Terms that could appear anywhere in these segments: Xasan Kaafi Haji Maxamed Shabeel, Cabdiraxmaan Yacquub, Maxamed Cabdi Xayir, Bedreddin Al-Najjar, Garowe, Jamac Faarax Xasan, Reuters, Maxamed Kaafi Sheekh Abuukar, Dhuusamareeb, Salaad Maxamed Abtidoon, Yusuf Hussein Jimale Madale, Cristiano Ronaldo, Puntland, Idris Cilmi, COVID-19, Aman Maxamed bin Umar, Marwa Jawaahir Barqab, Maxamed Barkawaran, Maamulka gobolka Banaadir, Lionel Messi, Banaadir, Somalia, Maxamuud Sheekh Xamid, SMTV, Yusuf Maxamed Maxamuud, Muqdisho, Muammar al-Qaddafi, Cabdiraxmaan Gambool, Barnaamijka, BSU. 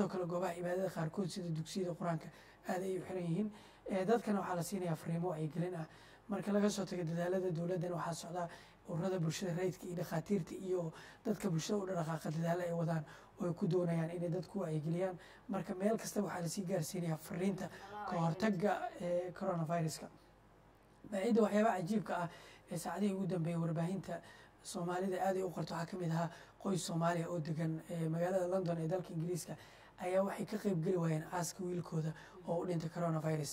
وكل جواب عبادة خارقود سيد دكسيد القرآن هذا يحرمين دكانوا على سيني أفرموا عقلنا مركلا قصة تجدها لدى دولة دنو حاسوا ده وردا برشة ريت كإذا خطير تيجوا دكتور برشة ولا رخاء تجدها لأي وطن ويكودونا يعني إذا دكتور عقليان مركب ميل كستبوا على سيجار سيني أفرمينته كهرتجة كورونا فيروس كا بعيد وحياة عجيب كا سعدي ودا بيوربهينته soomaalida aad ay u qorto waxa kamid ah qoys Soomaali oo degan magaalada London ee dalka Ingiriiska ayaa waxay ka qayb gali waayeen aaska wiilkooda oo u dhintay coronavirus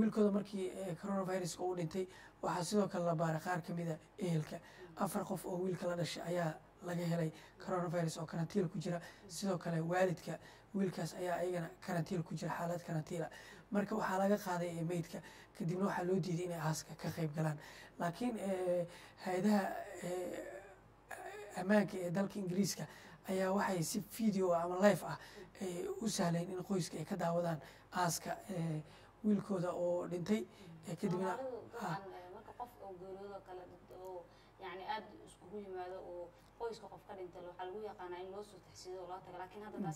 wiilkooda markii coronavirus uu dhintay waxa sidoo kale la baaray qaar kamid ah ehelka 4 qof oo wiilka la dhashay ayaa laga helay coronavirus oo karantiil ku jira sidoo kale waalidka wiilkaas ayaa ayagana karantiil ku jira xaalad karantiil marka waxa laga qaaday meedka kadibna waxa loo diiday inay aaska ka qayb galaan laakiin hay'adaha amaanka ee dalka Ingiriiska ayaa waxay si video ama live ah u sahleen in qoyska ay ka daawadaan aaska wiilkooda oo dhintay kadibna marka qof oo geeriyooda kala dhintay يعني أد سكوي ماذا وقيس كقف كرنت لو حلوية قناعي نص وتحسيده ولا تقل لكن هذا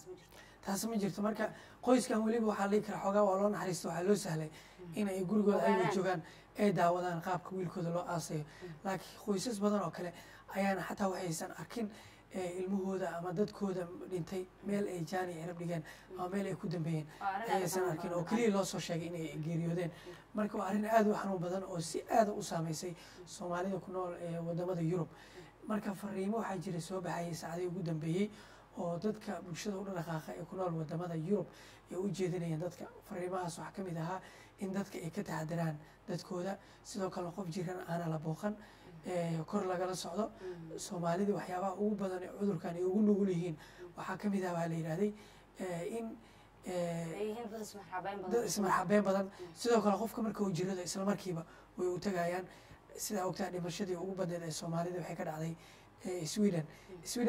تاسم جرت مركا قيس كان ولي بوحليك رحوجا والله حريص وحلو سهلة هنا يقول قال أي وجوان أي دعوة أن قاب كويل كذا أصي لكن قيسس بدنا أكله أيان حتى وحيسان أكين المهودة مدد كودة لنتي ميل إيجاني أنا بليجان أو ميل يكودن بين حيسان أكين أو كلي لاصو شيء إني جريودين مركو عارين أدو حنو بدنا أو سي أدو أسامي سي سومالي دكنور ودماء اليوروب مركب فريمو حجر السوبة هاي سعدي جدا به ودتك بشدة ولا خاخة يكونون ودماء اليوروب يوجدني دتك فريمها صح كم إذاها إن دتك إكتها دران دتك هذا سدوك القف جيران أنا لبوخن كور لجلا صعدة سومالي دو حياة وبدن عذر كان يقولوا لهين وحكم إذا عليه هذه إن أيهن بس مرحبين بدن سدوك القف كم ركوا جيران إسلام مركبة ويوتجايان سيدا وقتها نمشيدي وبدأنا الصومالي ده وحكينا عليه سويدن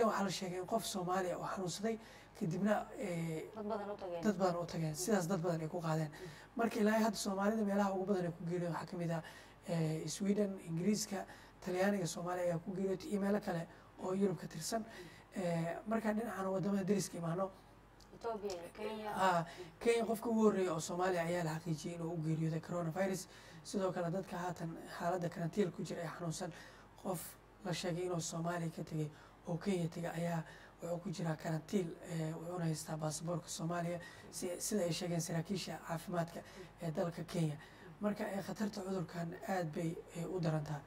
وحنا شايفين قف صومالي وحنا صدي كدبنا تطبعنا وتجين سيدا تطبعنا يكون قاعدين مركي لا يهاد الصومالي ده ملاها وبدأنا يكون جيلو حكم إذا سويدن إنجليز كتالياني كصومالي يكون جيلو إيميل كله أو يوروب كترسن مركي عندنا عن ودمنا درس كمانو كينيا قف كوري أو صومالي عيال حقيقيين وجيريو ده كورونا فيروس سدوا كلادات كهاتن حالات كرنتيل كوجر إحنوسن قف لشجعين أو صومالي كتير أو كينيا تيجا عيا وكوجرها كرنتيل وعنا يستعباس بورك صوماليا سدا يشجعين سراكيشة عفمات كدلك كينيا مركا خطرت عذر كان قاعد بي ودرنتها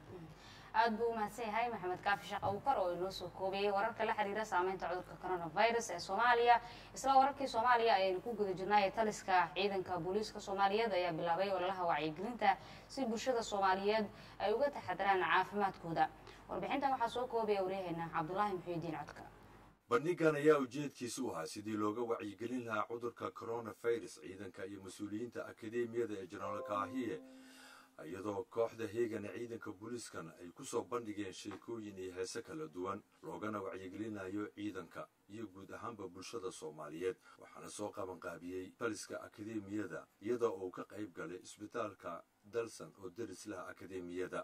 أدبو مساء هاي محمد كافي شق أو كرو النص وكوبي ورك لا حد يرسم عمين تعود ككورونا فيروس الصومالية إسلا ورك الصومالية الكوجد الجناية تلس كعيدا كبوليس كصومالية ده يا بلابي ولا لها وعي جنتا سيب برشة الصوماليات أيوة تحضرنا عافمات كودا وربحين تم حسوا كوبي وريهنا عبد الله محي الدين عتكا برنامج أنا يا وجد كيسوها سيدي لوجا وعي جنلها عذر ككورونا فيروس عيدا كيمسؤولين تأكاديمية ده الجنرال كاهية iyadoo kooxda heegana ciidanka booliiskan ay ku soo bandhigeen sheekooyin iyo heese kala duwan loogana wacyigelinayo ciidanka iyo guud ahaanba bulshada Soomaaliyeed waxaana soo qaban qaabiyay taliska akademiyada iyadoo uu ka qayb galay isbitaalka Dalsan oo darislaha akademiyada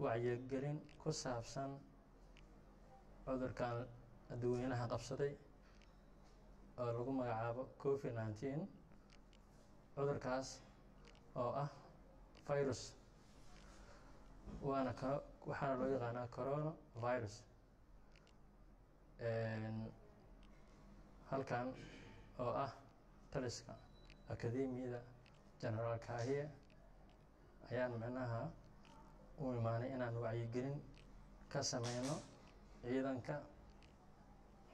وعي قلن كسافسن عذر كان الدوينها قبصتي رقم عاب كوفيد-19 عذر كاس أو فيروس وأنا وحنا لو يغنى كورونا فيروس. halkan oo ah taliska akademiyada general kaahiya ayaan macnaha u imaanay inaan wacyigelin ka sameeyno ciidanka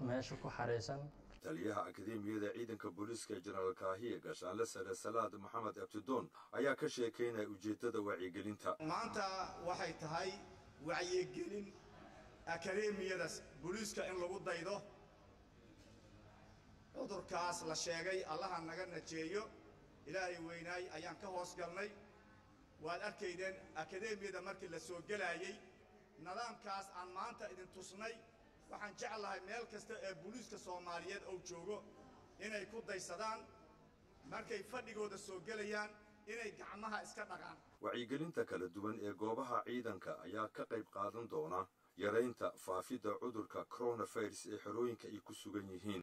meesha ku xareysan taliyaha akademiyada ciidanka booliska general kaahiya gashaanle sare salaad maxamed abtidoon ayaa ka sheekeynay ujeedada wacyigelinta maanta waxay tahay wacyigelin akademiyada booliska in lagu daydo cudurkaas la sheegay allaha naga najeeyo ilaahay weynaay ayaan ka hoos galnay waad arkaydeen akademiyada markii la soo galayay nidaamkaas aan maanta idin tusnay waxaan jeclahay meel kasta ee booliska Soomaaliyeed oo joogo inay ku daysadaan markay fadhigooda soo galayaan inay gacmaha iska dhaqaan wacyigelinta kala duwan ee goobaha ciidanka ayaa ka qayb qaadan doona yareynta faafida cudurka coronavirus ee xarooyinka ay ku sugan yihiin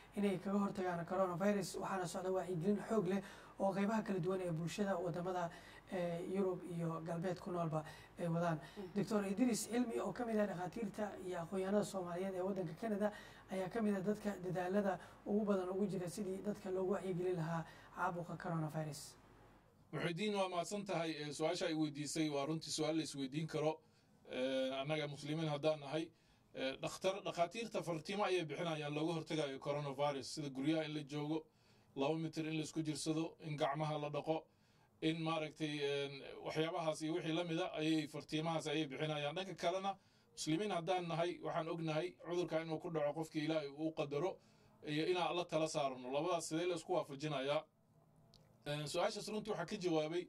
inay kaga hortagaan coronavirus waxaana socda wacyigelin xoog leh oo qaybaha kala duwan ee bulshada wadamada Yurub iyo galbeed ku noolba ay wadaan Dr. Idris Cilmi oo kamid ah dhaqaatiirta iyo aqoonyahanada Soomaaliyeed ee wadanka Canada ayaa kamid ah dadka dadaalada ugu badan ugu jira sidii dadka loogu wacyigelin lahaa caabuqa coronavirus Muxiidiin waa maadsan tahay su'aasha ay weydiisay waa runtii su'aal la isweydiin karo anaga muslimiin hadaan nahay dhakhtar dhaqaatiirta fartiimo ay bixinayaan looga hortagayo coronavirus sida guriyaha in la joogo 2 mitir in la isku jirsado in gacmaha la dhaqo in maaragtay waxyaabahaas iyo wixii lamida ay fartiimahaas ay bixinayaan dhanka kalena muslimiin hadaan nahay waxaan ognahay cudurka inuu ku dhaco qofka Ilaahay uu qadaro iyo in la tala saarno labadaas sidee la isku waafajinaya su'aasha runtii waxa ka jawaabay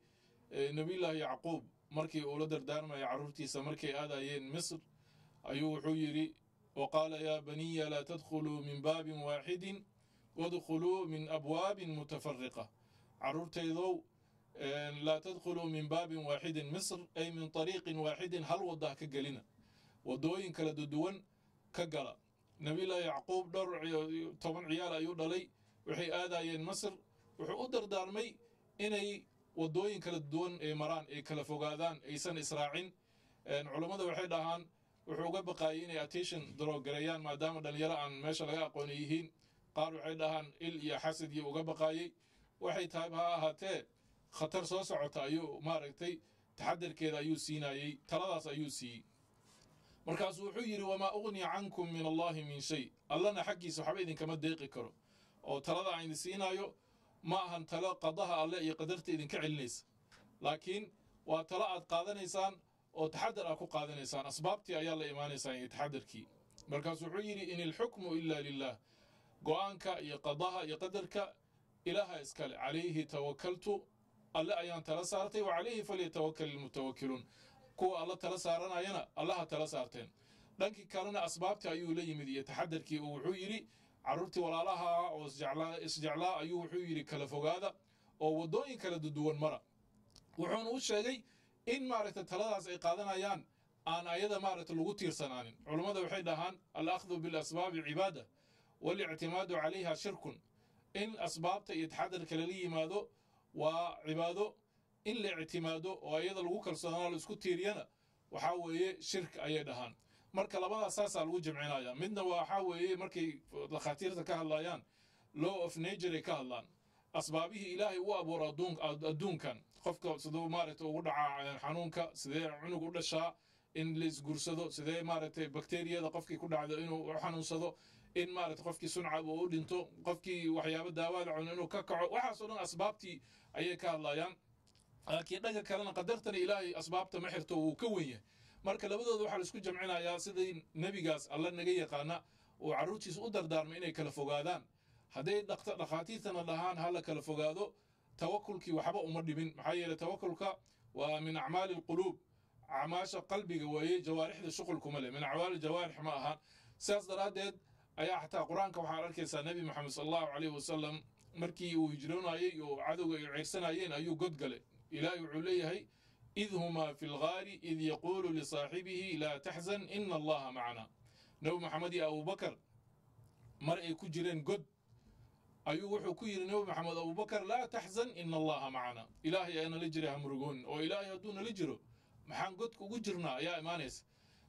Nabiillahi Yacquub markii uu la dardaarmay carruurtiisa markay aadayeen Misr ayuu wuxuu yiri waqala ya baniya la tadkhulu min babin waahidin wadkhulu min abwabin mutafarriqa carruurtaydo la tadkhulu min babin waahidin Misr ay min tariiqin waahidin hal wada ka galina wadooyin kala duwan ka gala Nabiillahi Yacquub dhar 10 ciyaal ayuu dhalay waxay aadayeen Misr wuxuu u dardaarmay inay wadooyin kala duwan ee maraan ee kala fogaadaan aysan israacin culimada waxay dhahaan wuxuu uga baqaayay inay attention draw gareeyaan maadaama dhalinyaro aan meesha laga aqoonayeen qaar waxay dhahaan il iyo xasad iyo uga baqaayay waxay tahay ha ahaatee khatar soo socota ayuu maaragtay taxadarkeeda ayuu siinayay taladaas ayuu siiyay markaas wuxuu yiri wama ughni ankum min Allah min shay allana xaqiisa waxba idin kama deeqi karo oo talada aan siinayo ما هن تلا قضاها الله يقدرت إذا كعلنيس لكن وتلاعت قاذن إنسان وتحذر أكو قاذن إنسان أسبابتي أيلا إيمان إنسان يتحذر كي مركز عيري إن الحكم إلا لله قوانك يقضاها يقدرك إله إسكال عليه توكلت الله أيان تلا سارتي وعليه فليتوكل المتوكلون كو الله تلا سارنا أينا الله تلا سارتين لكن كارنا أسبابتي أيلا يمدي يتحذر كي وعيري carruurti walaalaha oo isjeclaa ayuu wuxuu yiri kala fogaada oo wadooyin kala duwan mara wuxuu u sheegay in maaragta taladaas ay qaadanayaan aan ayada maaragta lagu tiirsanaanin culimada waxay dhahaan al-akhdhu bil asbab ibada wal i'timadu alayha shirkun in asbaabta iyo taxadar kala yimaado waa cibaado in la i'timado oo ayada lagu kalsoonaado isku tiiriyana waxa weeye shirk ayay dhahaan marka labada asaas lagu jimcinaya midna waxa weeye markay dhaqaatiirta ka hadlayaan law of nature ka hadlaan asbaabihi ilaahi uu abuuray adduunkan qofka sidoo maareyto ugu dhaca xanuunka sidee cunug u dhashaa in la isguursado sidee maareytay bakteeriyada qofkii ku dhacdo inuu xanuunsado in maareyto qofkii suncab uu dhinto qofkii waxyaabo daawo la cuno inuu ka kaco waxa soo dhan asbaabtii ayay ka hadlayaan laakiin dhaga kalena qadartan ilaahi asbaabta ma xirto uu ka weyn yahay marka labadooda waxa isku jamcinaya sidii nabigaas alla naga yaqaana oo carruurtiisa u dardaarmay inay kala fogaadaan haday dhaqtar dhaqaatiirtana lahaan hala kala fogaado tawakulki waxba uma dhibin maxay yeelay tawakulka waa min a'maal alqulub a'maasha qalbiga way jawaarixda shuqulku male min a'waal jawaarix ma aha saas daraadeed ayaa xataa quraanka waxa arkaysa nabi maxamed sallallahu alayhi wasallam markii uu hijroonayay oo cadawga ay ciirsanayeen ayuu god galay ilaahay wuxuu leeyahay idhuma fil ghari id yaqulu li saahibihi la tahzan inna allaha ma'ana nabi muhammad iyo abubakar mar ay ku jireen god ayuu wuxuu ku yiri nabi muhammad abubakar la tahzan inna allaha ma'ana ilaahay ayna la jiraa murugoon oo ilaahay haduuna la jiro maxaan godku ugu jirnaa ayaa iimaanaysa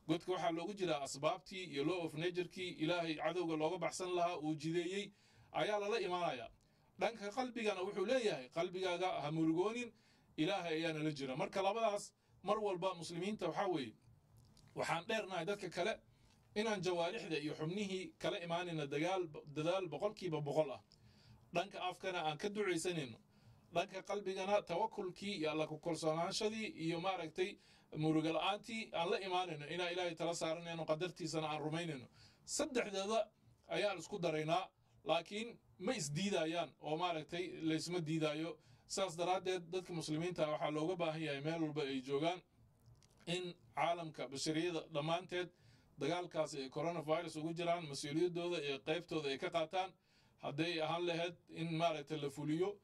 godku waxa loogu jiraa asbaabtii iyo law of nature-ki ilaahay cadawga looga baxsan lahaa uu jideeyay ayaa la iimaanaya dhanka qalbigana wuxuu leeyahay qalbigaaga ha murugoonin ilaahay ayaana la jira marka labadaas mar walba muslimiinta waxa weey waxaan dheernahay dadka kale inaan jawaarixda iyo xubnihi kala iimaanina dagaal dadaal 100% ah dhanka afkana aan ka duceysanayno dhanka qalbigana tawakulkii iyo alla ku kalsoonaanshadii iyo maaragtay muruga la'aantii aan la iimaanayno ina ilaahay tala saaranayno qadartiisana aan rumaynayno saddexdada ayaa isku dareynaa laakiin ما يسديدايان أو ما ركتي ليس مديدايو ساس درات دتك مسلمين تا وحا لوغا باهيا ميل ولبا اي جوغان ان عالمكا بشريده ضمانتيد دغالكاس كورونا فيروس ugu jiraan mas'uuliyadooda ee qaybtooda ay ka qaataan haday ahaan lahayd in ma ragtay la fuliyo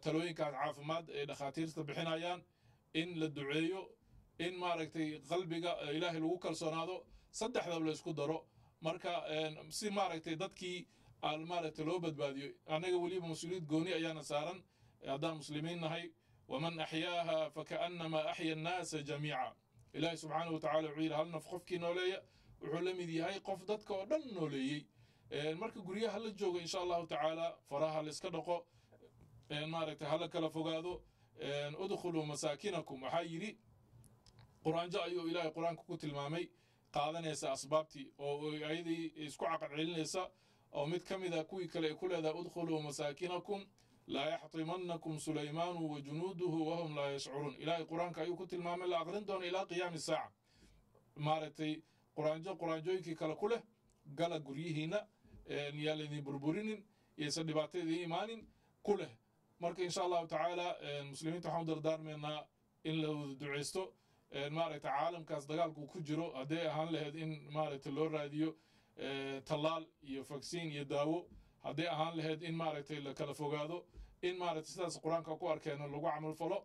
talooyinka caafimaad ee dhakhaatiirta bixinayaan in la duceeyo in ma ragtay qalbiga ilaahay lagu kalsoonaado saddexdaba la isku daro marka si ma ragtay dadkii المال تلوبت باديو أنا قولي مسؤولية جوني أيانا سارن أعداء مسلمين هاي ومن أحياها فكأنما أحيا الناس جميعا إلهي سبحانه وتعالى عيل هل نفخفك نولي وعلمي ذي هاي قفضتك ودن نولي المركب قرية هل الجوغ إن شاء الله تعالى فراها لسكدقو المال تهلك لفقادو ادخلوا مساكنكم وحيري قرآن جاء أيو إلهي قرآن كوكتل مامي قادن يسا أسبابتي وأيدي اسكو عقل علين يسا أو مد كمذا كوي كلا كل هذا أدخلوا مساكنكم لا يحطمنكم سليمان وجنوده وهم لا يشعرون إلى القرآن كأي كتل ما مل أقرن دون إلى قيام الساعة مارتي قرآن جو كلا كله قال قريه هنا نيالذي بربرين يسلبات ذي إيمان كله مرك إن شاء الله تعالى المسلمين تحمد الدار منا إلا دعيستو مارت عالم كأصدقائك وكجرو أداء هن لهذا إن مارت اللور راديو talaal iyo vaccine iyo daawo haday ahaan lahayd in maaragtay la kala fogaado in maaragtay sidaas quraanka ku arkeeno lagu amal falo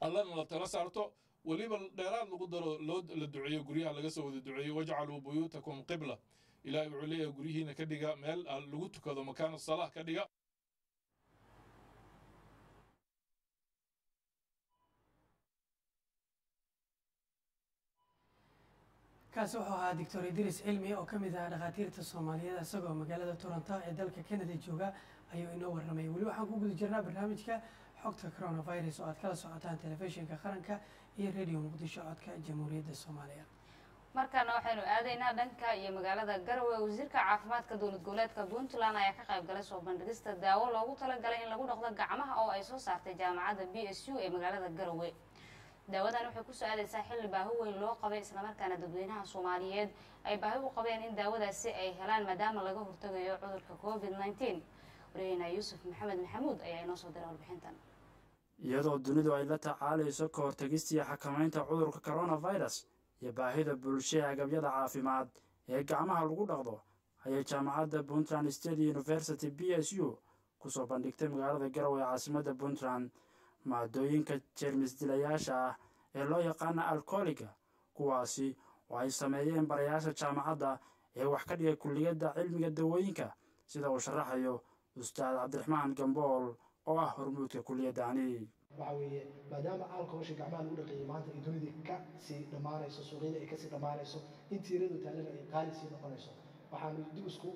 allana la tala saarto waliba dheeraad lagu daro la duceeyo guriyaha laga soo wada duceeyo waj'alu buyutakum qibla ilaahi uleeyo gurihiina ka dhiga meel lagu tukado makaan salaah ka dhiga kaasoo ahaa Dr. Idris Cilmi oo kamid ah dhakhaatiirta Soomaaliyeed asagoo magaalada Toronto ee dalka Canada jooga ayuu inoo warramay wali waxaan ku guda jirnaa barnaamijka xogta coronavirus oo aad kala socotaan telefishinka qaranka iyo radio Muqdisho codka Jamhuuriyadda Soomaaliya markaana waxaanu aadaynaa dhanka iyo magaalada Garowe wasiirka caafimaadka dawlad goboleedka Puntland ayaa ka qayb galay soo bandhigista daawo loogu talagalay in lagu dhaqdo gacmaha oo ay soo saartay jaamacadda BSU ee magaalada Garowe daawadan waxay ku saalaysaa xil baahi weyn loo qabay isla markaana dadweynaha Soomaaliyeed ay baahi u qabeen in daawadaasi ay helaan maadaama laga hortagayo cudurka COVID-19 warayna Yusuf Maxamed Maxamuud ayaa inoo soo diray warbixintan iyadoo dunidu ay la tacaalayso ka hortagista iyo xakamaynta cudurka coronavirus iyo baahida bulshada agabyada caafimaad ee gacmaha lagu dhaqdo ayay jaamacadda Puntland State University BSU ku soo bandhigtay magaalada Garowe caasimadda Puntland maaddooyinka jeermis dilayaasha ah ee loo yaqaan alkooliga kuwaasi oo ay sameeyeen barayaasha jaamacadda ee wax ka dhigay kulliyadda cilmiga dawooyinka sida uu sharaxayo ustaad Cabdiraxmaan Gambool oo ah hormuudka kulliyadani waxa weeye maadaama alkoolka gacmaha lagu dhaqay maanta dunida ka sii dhamaanayso suuqyada ay ka sii dhamaanayso in tiiradu taalada ay qaali sii noqonayso waxaanu dib isku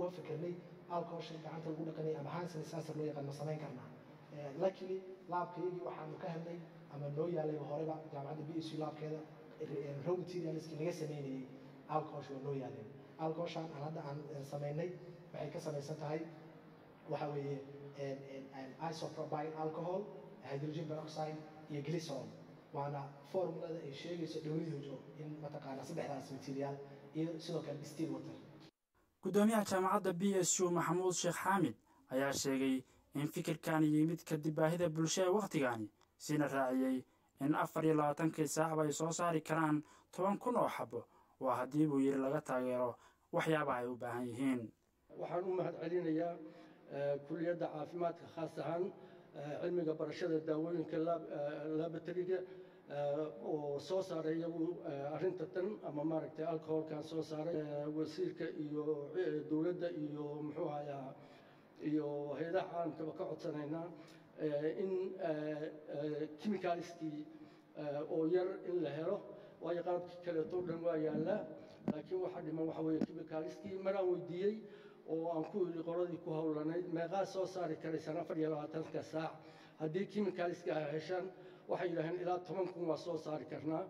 waafaqnay alkoolka gacanta lagu dhaqay ama haasana saasar loo yaqaan samayn karnaa luckily laabkeegi waxaanu ka helnay ama loo yaalay horeba jaamacadda BSU laabkeeda raw materials-ki laga sameeyay alcohol oo loo yaalay alcohol aan hadda aan sameeynay waxay ka samaysan tahay waxa weeye isopropyl alcohol hydrogen peroxide iyo glycerol waana formulada ay sheegayso dawladdu in mataqaana saddexdaas material iyo sidoo kale still water gudoomiyaha jaamacadda BSU Maxamuud Sheekh Xamid ayaa sheegay in fikirkan yimid ka dib baahida bulshada waqtigan sina raaciyay in 24 saac ay soo saari karaan 10,000 oo xabo waa hadii uu yiri laga taageero waxyaabaha ay u baahan yihiin waxaan u mahad celinayaa كلية عافيمات خاصة علمي برشة الدوين كلاب التريجة وصوص عليه أرنتتن أما ماركت الكحول كان صوص عليه وسير كيو دولة يو محوها يو هذا عالم كبقعد سنينا إن كيميائيستي أوير إن لهره ويقارب كلاتور ويالا لكن واحد ما محوي كيميائيستي مراوي دي oo aan ku qoradi ku hawlanayd meeqa soo saari karaysan 24 saac hadii kiimikaaska ay heshaan waxay ilaahan ilaa 10,000 waa soo saari karnaa.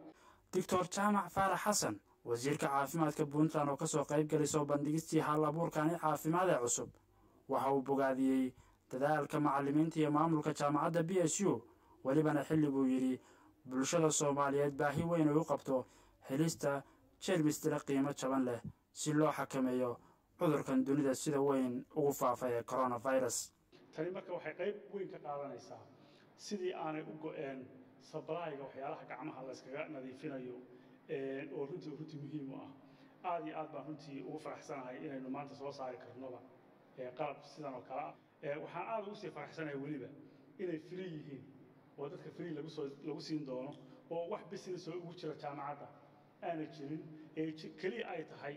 Dr. Jamac Faarax Xasan wasiirka caafimaadka Puntland oo ka soo qayb galay soo bandhigistii hal abuurkan caafimaad ee cusub waxa uu bogaadiyay dadaalka macallimiinta iyo maamulka jaamacadda BSU walibana xilliguu yiri bulshada Soomaaliyeed baahi weyn ay u qabto helista jeermis tiro qiimo jaban leh si loo xakameeyo cudurkan dunida sida weyn ugu faafay coronavirus. Tani marka waxay qayb weyn ka qaadanaysaa sidii aanay u go'een supply-ga waxyaalaha gacmaha la iskaga nadiifinayo oo runtii muhiim ah. Aad iyo aad baan runtii ugu faraxsanahay inaynu maanta soo saari karnoba qalab sidan oo kale ah. Waxaan aad ugu sii faraxsanahay weliba inay free yihiin oo dadka free lagu siin doono oo wax business oo ugu jira jaamacadda aanay jirin keliya ay tahay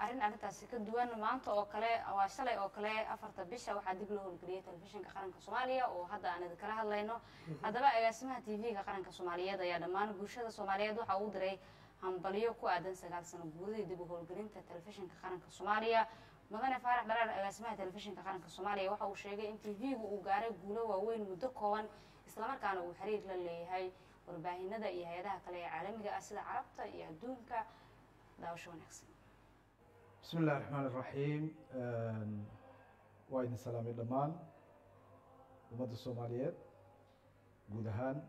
أرين أنت سكدوان مانتو أوكله أو عشلة أوكله أفرت بيشة واحد يقولون كريت الفيشن كخرن كسومالية وهذا أنا ذكرها الله إنه هذا بقى اسمها تيفي كخرن كسومالية ده يا دمان جوشة السومالية ده عود رأي هم بليو كوادن سجال سنو جودة يدبوه كريم التلفزيون كخرن كسومالية مغنى فارح بلال اسمها تلفزيون كخرن كسومالية واحد وشجع إن تيفي وجارة جولة ووين مدقون إسلام كانوا وحرير للي هاي وباهينا ده إيه هذا كله عالم جا أصل عربته يعدون ك داوشون يحسن. بسم الله الرحمن الرحيم. وايد السلام للمان ومد الصوماليات جودهان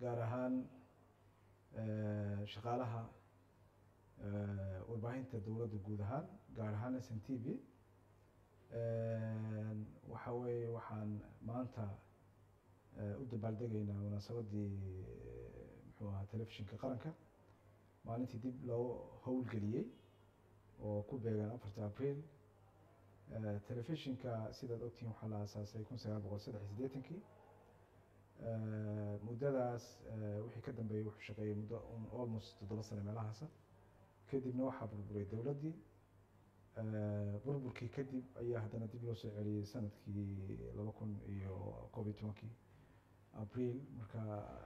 جارهان شغالها وباهين تدورة جودهان جارهان سنتيبي وحوي وحن مانتا أود بالدقينا ونصودي محوها تلفزيون كقرنكا مالنتي ديب لو هول قليل وكوبيغان 4 أبريل تلفزيون كسيدة أوكتين وحلا أساس يكون سيارة بغوصيدة حسديتنكي مدة داس وحي كدن بي وحي شقي مدة almost تدلصنا ملاها سا كدب نوحا بربوري دولة دي بربوركي كدب أيها هدنا ديب لو سعري سنة كي لو كون إيو كوفيد-19 أبريل مركا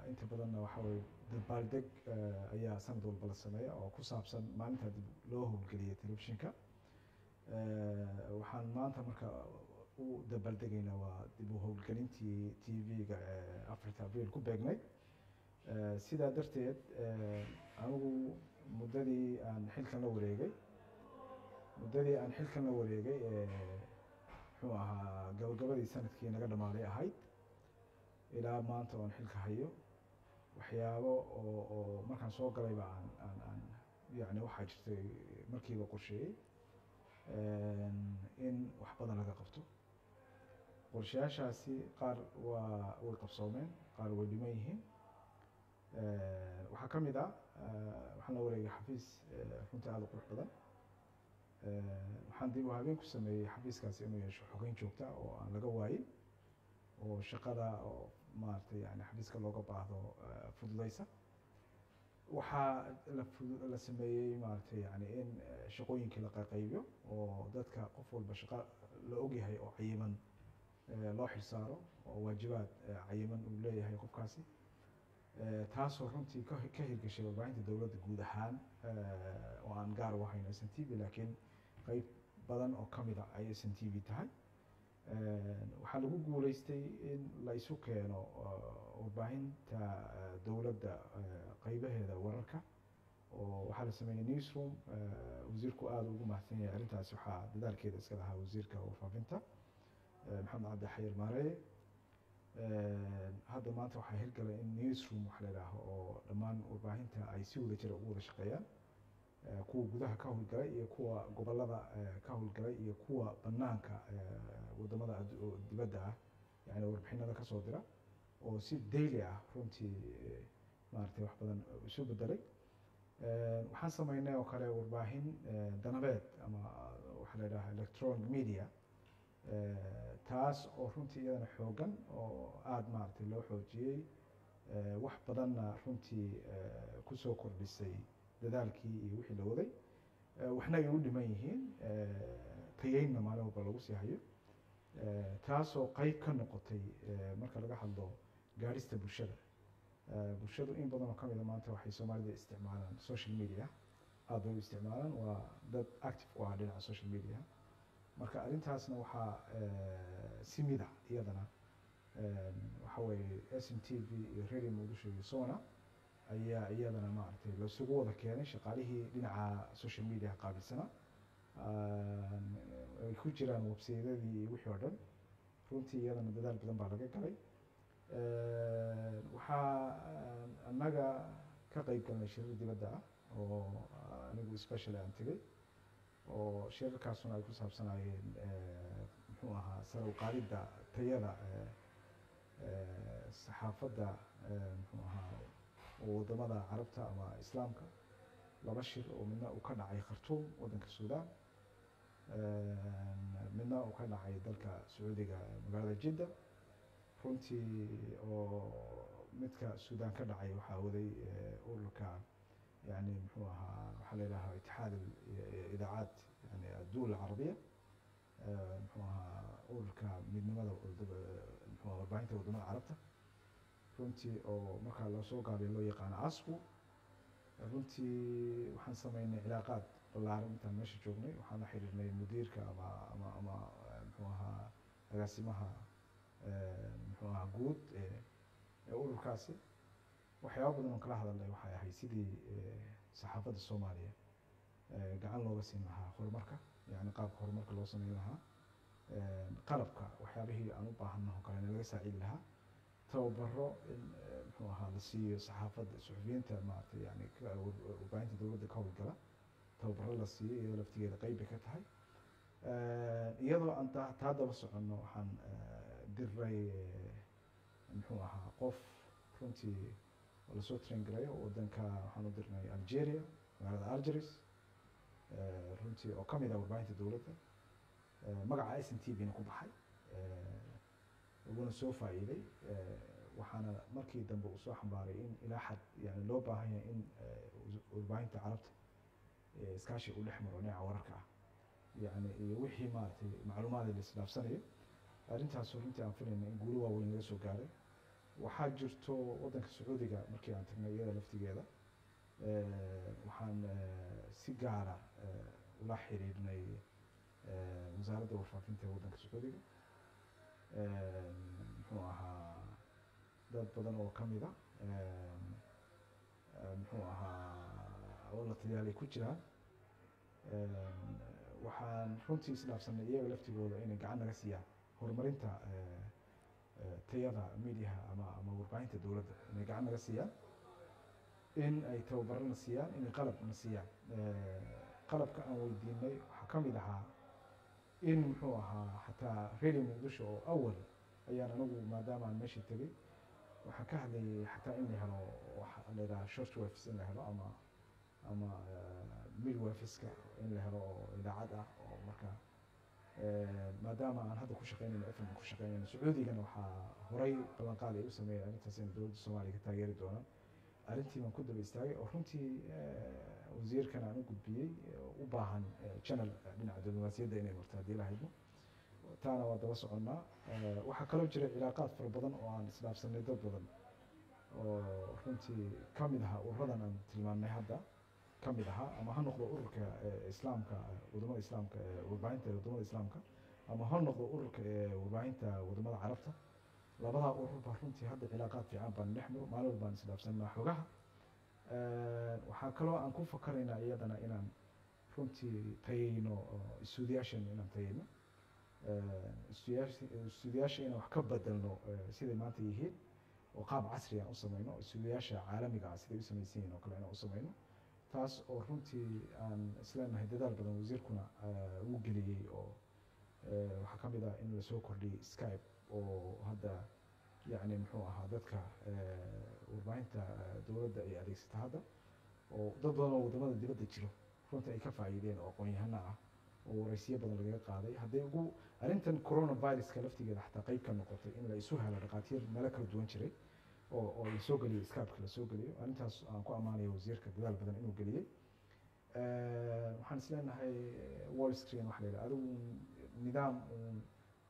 أنت بدلنا وحاول دبالدك أيها سند والبلسمية أو كوساب سند ما أنت لوه القلية تلفشين كا وحن ما أنت مركا ودبالدقينا ودبوه القلية تي في كا أفريقيا أبريل كوبيجناي سيدا درتيت أنا مدري عن حيل كنا وريجي مدري عن حيل كنا وريجي هو قبل سنة كي نقدر ما عليه هايد إلى ما أنت عن حلك هيو وحيابه ومركان سوق قريبة عن يعني واحد مركيبة قرشي إن وحبنا لقى قبته قرشي عشاسي قار والقبصومين قار والدميهم وحكم إذا وحنا ورقي حفيز كنت على قرح بدن وحندي وهابين كسمي حفيز كان سيمي يشوف حقين شوكتا وأنا قواي وشقدا مارتي يعني حبيسك لوجا بعضه فضليسة وحا لسمي مارتي يعني إن شقوين كلا قايبيو وذاتك قفول بشقا لأوجي هي أو عيما لاحظ صاروا وواجبات عيما ولاي هي قف كاسي تاسو رنتي كهير كشيء بعدين الدولة جودهان وعن جار وحين سنتيبي لكن قريب بدن أو كمدة أي سنتيبي تهاي waxaa lagu guuleystay in la isu keeno warbaahinta dowladda qaybaheeda wararka oo waxaa la sameeyay newsroom wasiirku aad ugu mahadsan yahay arintaas waxaa dadaalkeeda iska lahaa wasiirka warfaafinta maxamed cabdi xayir maarey هذا ما أنت وحيل كلا نيوزروم وحلاله أو لما أربعين تا أيسيو لترى أول شقيا كوا جذها كهول جري كوا قبل هذا كهول جري كوا بنانك وده ماذا دبده يعني أربعين هذا كصادرة أو سيد ديليا رمتي ما أرتي وحبنا شو بدري وحاسة ما هنا وكلا أربعين دنبات أما وحلاله إلكترون ميديا تاس أو رمتي أنا حوجن أو عاد ما أرتي لو حوجي وحبنا رمتي كسو كربسي dadaalkii wixii la waday waxna ay u dhiman yihiin tayayna maalaha balagu sii hayo taas oo qayb ka noqotay marka laga hadlo gaarista bulshadu in badan oo kamid ah maanta waxay Soomaalida isticmaalaan social media aad u isticmaalaan waa dad active oo aad dhinaca social media marka arintaasna waxa simida iyadana waxa way SMTV iyo Radio Muqdisho iyo Sona أيا أيا أنا ما أعرف لو سووا ذاك يعني شقاله لنا على السوشيال ميديا قبل سنة الكوتشران وبسيط ذي وحورن رونتي هذا ندال بدن بعلاقة كلي وحا النجا كقريب كنا شرير دي بدأ أو نقول سبيشال أنتلي أو شرير كاسون على كل سبب سنة محوها سرو قاريد دا تيلا صحافة دا محوها ودمدا عربتا أما إسلامك لبشر ومنا وكان عاي خرطوم ودنك السودان منا وكان عاي ذلك سعودية مقالة جدة فنتي أو متك السودان كان عاي وحاولي أولك يعني محوها حللها اتحاد الإذاعات يعني الدول العربية محوها أولك من ماذا محوها 40 ودمدا عربتا runtii oo marka la soo gaabiyo loo yaqaan asbu runtii waxaan sameeynay cilaaqaad ballaaran inta meesha joognay waxaan la xiriirnay mudiirka ama muxuu ahaa agaasimaha muxuu ahaa guud ee ururkaasi waxyaabo badan oo kala hadalnay waxay ahayd sidii saxaafadda Soomaaliya gacan looga siin lahaa horumarka yani qaabka horumarka loo sameyn lahaa qalabka waxyaabihii aan u baahanahay kale laga saacid lahaa توبروا هالسي صحافة الصحفيين تمارت يعني وبعدين تدور ذكاء الجلا توبروا السي إذا لفتي قيبة كتحي يلا أنت هذا بس إنه حن دري نحوها قف فنتي ولا سوترين جريا ودن كا حنو درنا ألجيريا وعلى ألجيريس فنتي أو كم إذا وبعدين تدور ذا مقع إس إن تي بينكم بحي وأنا سوف إلي وحنا مركي دنبو صاح مبارين إلى حد يعني لو باهي إن وربعين تعرفت إسكاشي أول أحمر وناع وركعة يعني وحي مات معلومات اللي سلاف سنة أنتها سورنتي عن فين يقولوا وين لسه قاري وحاجرتو وضنك السعودي قا مركي عن تغنية لفتي جذا وحن سيجارة ولا حريرني وزارة وفاقين تودنك السعودي محو أها داد بدن أو كميدا محو أها والله تجاري كتيرة وحن رنتي سلاف سنة إياه لفتي بولا إني قعنا رسيا هرمرين تا تيارة ميديها أما وربعين تدولد إني قعنا رسيا إن أي توبرنا سيا إني قلب نسيا قلب كأول ديني حكمي لها إن محوها حتى ريلي مقدشو أول أيانا نقول ما دام عن ماشي تري وحكاه لي حتى إني هلو وحالي لها شورت ويفس إني هلو أما ميل ويفسكا إني هلو إذا عادة أو مركا ما دام عن هذا كوشقين إني أفهم كوشقين إني سعودي كان وحا هوري بلانقالي أسمي أنت سين دولد الصومالي كتاقيري دونا أنتي من كده بيستعي أخنتي وزير كان عنو قد بيه وباهن channel من عدد المسيدة إني مرتادي لهيبه تانا ودرس عنا وحكلوا جرى علاقات في البدن وعن سلاف سنة دول بدن أخنتي كم منها وردنا تلمان نهدا كم منها أما هنقض أورك إسلام ك ودم الإسلام ك وربعين تا ودم الإسلام ك أما هنقض أورك وربعين تا ودم عرفته لبضع أوروبا فهمتي هذه العلاقات في عبان نحمر مالو البانس لابسنا حوجها وحكلوا أنكم فكرنا أيضا إن فهمتي تيينو السودياشن إن تيينو استودياشينا وحكبدلنا سيدي مانتا يهيد وقاب عصري أن أصمينه استودياش عالمي قاسي ده يسمينه وكلنا أصمينه تاس أو رنتي عن إسلام هيددار بدن وزيركنا وجلي أو وحكم إذا إنه سوكر لي سكايب أو هذا يعني محوه هذا كا وربعين دولة دقيقة ليست هذا وضدنا وضدنا دي بدي تشلو رنتي أي كفاية يدين أو قوي هنا ورئيسية بدن الرجال قاضي هذا يقول أنت كورونا فيروس كلفتي جد حتى قريب كم نقطة إن لا يسوها للقاتير ملك الدوان شري أو يسوق لي سكاب كلا سوق لي أنت قام عليه وزير كذا بدن إنه قليه وحنسلنا هاي وول سكرين وحلي هذا نظام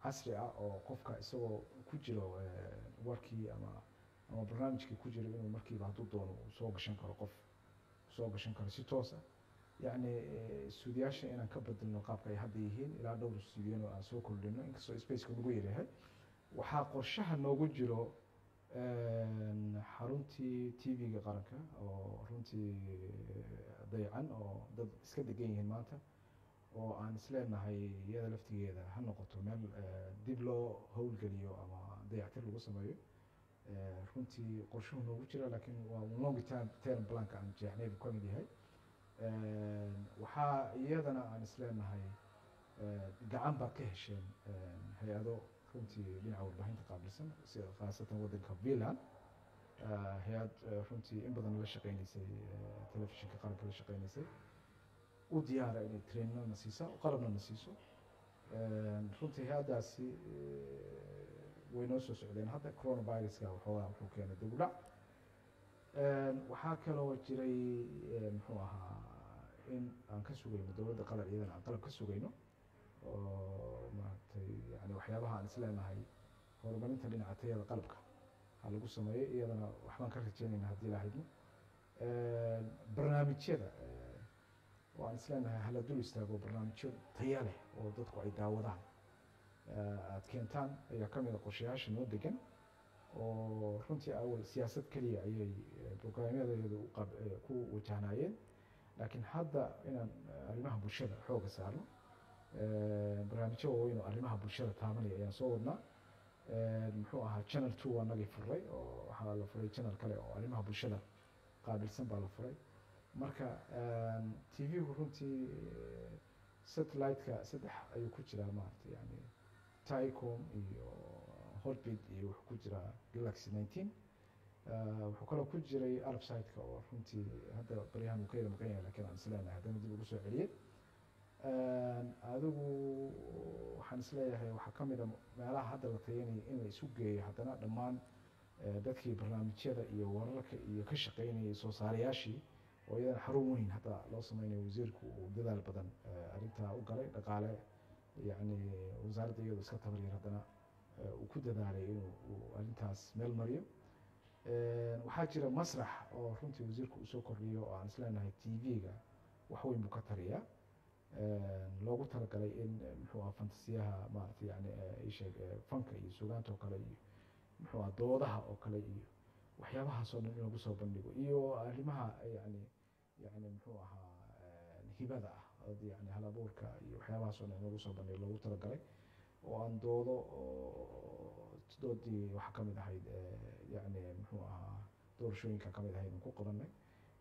عصري أو قفك سو كوجلو وركي أما برنامج كوجلو إنه مركي بعض الدوان وسوق شنكر قف سوق شنكر سيتوسه يعني السودياش أنا كبرت النقاب كي هذا يهين إلى دور السوديان وأسوق كلنا إنك سو سبيس كبيرة هاي وحاقر شها نوجلو حرونتي تي في قرنكا أو حرونتي ضيعان أو ضد إسكت جايين مانتا أو عن سلامة هاي يدا لفتي يدا هالنقطة مال دبلو هول قليو أما ضيعت له قصة مايو حرونتي قرشون نوجلو لكن ونوجي تان بلانك عن جهنية بكوميدي هاي وحا يدنا عن سلامة هاي قعان باكهشين هاي هذا runtii dhinaca warbaahinta qaabilsan sida khaasatan wadanka Finland hay'ad runtii in badan la shaqeynaysay telefishinka qaranka la shaqeynaysay u diyaara inay trainno nasiisa qalabna nasiiso runtii hay'adaasi way noo soo socdeen hadda coronavirus-ka wuxuu keenay dibudhac waxaa kaloo jiray muxuu ahaa in aan ka sugayno dowladda qaran iyadana aan qalab ka sugayno يعني وحيابها الإسلام هاي هربانين تلين عتية قلبك على قصة ما هي أنا وحمان كرت جاني هذي لاحقين برنامج كذا وعن الإسلام هلا دول يستقبل برنامج شو طياله وضدكوا عيدا وضعنا أتكنتان يا كم إذا قشياش نود دكان ورنتي أول سياسة كلية أي بروجرامية ذي قب كو وتعناين لكن هذا أنا المهم بشر حوق سالو barnaamijyo weyn oo arrimaha bulshada taabanaya ayaan soo wadnaa muxuu ahaa channel 2 waa naga furay oo waxa la furay channel kale oo arrimaha bulshada qaabilsan baa la furay marka TV-gu runtii satellite-ka saddex ayuu ku jiraa maartay yani Tycom iyo Hotbit iyo wuxuu ku jiraa Galaxy 19 wuxuu kaloo ku jiray Arab site-ka oo runtii hadda baryahan uu ka yara maqan yahay laakiin aan isleenahay haddana dib ugu soo celiyay adigu waxaan isleeyahay waxaa ka mid ah meelaha hadda la tayaynaya in la isu geeyo haddana dhammaan dadkii barnaamijyada iyo wararka iyo ka shaqaynayay soo saarayaashii oo iyadana xarun weyn hataa loo samaynayo wasiirku uu dadaal badan arrintaa u galay dhaqaale yacni wasaaradda iyadu iska tabaryar haddana uu ku dadaalay inuu arrintaas meel mariyo waxaa jira masrax oo runtii wasiirku uu soo kordhiyo oo aan isleenahay TV-ga wax weyn buu ka tariyaa loogu talagalay in muxuu ahaa fantasiyaha maartay yani ay sheeg fanka iyo suugaanta oo kale iyo muxuu ahaa doodaha oo kale iyo waxyaabahaas oo dhan in lagu soo bandhigo iyo arrimaha yani muxuu ahaa hibada ah yani halabuurka iyo waxyaabahaas oo dhan in lagu soo bandhigo loogu talagalay oo aan doodo doodii waxa ka mid ahayd yani muxuu ahaa doorashooyinka ka mid ahayd ku qorannay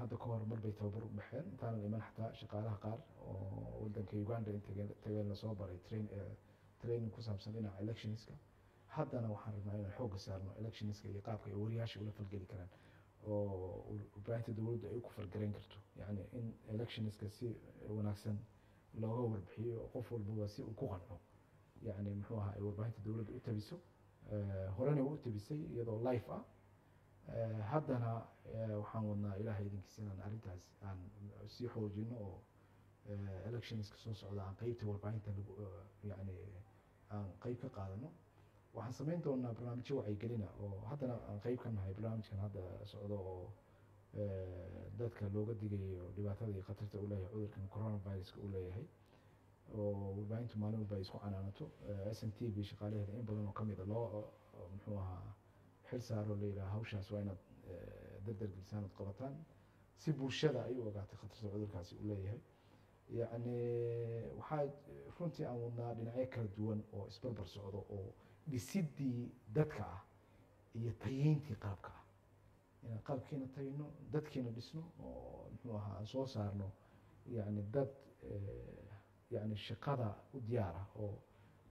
هذا كور مر بيته وبر بحين تعال الإيمان حتى شقالها قار وولدن كيوغاندا أنت تجينا صوب على ترين كوسام سنينا إلكشنز كا حتى أنا وحرمنا الحوق صارنا إلكشنز كا يقاب كي ورياش ولا في الجيل كان وبعت دول دعيوك في الجرين كرتو يعني إن إلكشنز كسي ونحسن لا هو ربحي وقفوا البواسي وكوغنوا يعني محوها وبعت دول دعيوك تبيسو هراني وتبيسي يدو لايفا haddana waxaan wadnaa ilaahay idinkiisa inaan arrintaas aan sii xoojino oo electionska soo socda aan qaybta warbaahinta yani aan qayb ka qaadano waxaan sameyn doonaa barnaamijyo wacyigelin ah oo haddana aan qayb ka nahay barnaamijkan hadda socdo oo dadka looga digayo dhibaatada iyo khatarta uu leeyahay cudurka coronavirus uu leeyahay oo warbaahintu maalin walba isku canaanato SMTV shaqaalaheeda in badan oo kamid ah loo muxuu ahaa xil saaro leeyahay hawshaas waa inaad dadar gelisan oo qabataan si bulshada ay u ogaato khatarta cudurkaasi uu leeyahay يعني واحد فرنتي أمونا لنعيك الدوان أو إسباب الصعود أو بسدي دتكع يتعينتي قلبك يعني قلب كنا تعينه دت كنا بسنو ونحنها صوصارنو يعني دت يعني الشقادة وديارة أو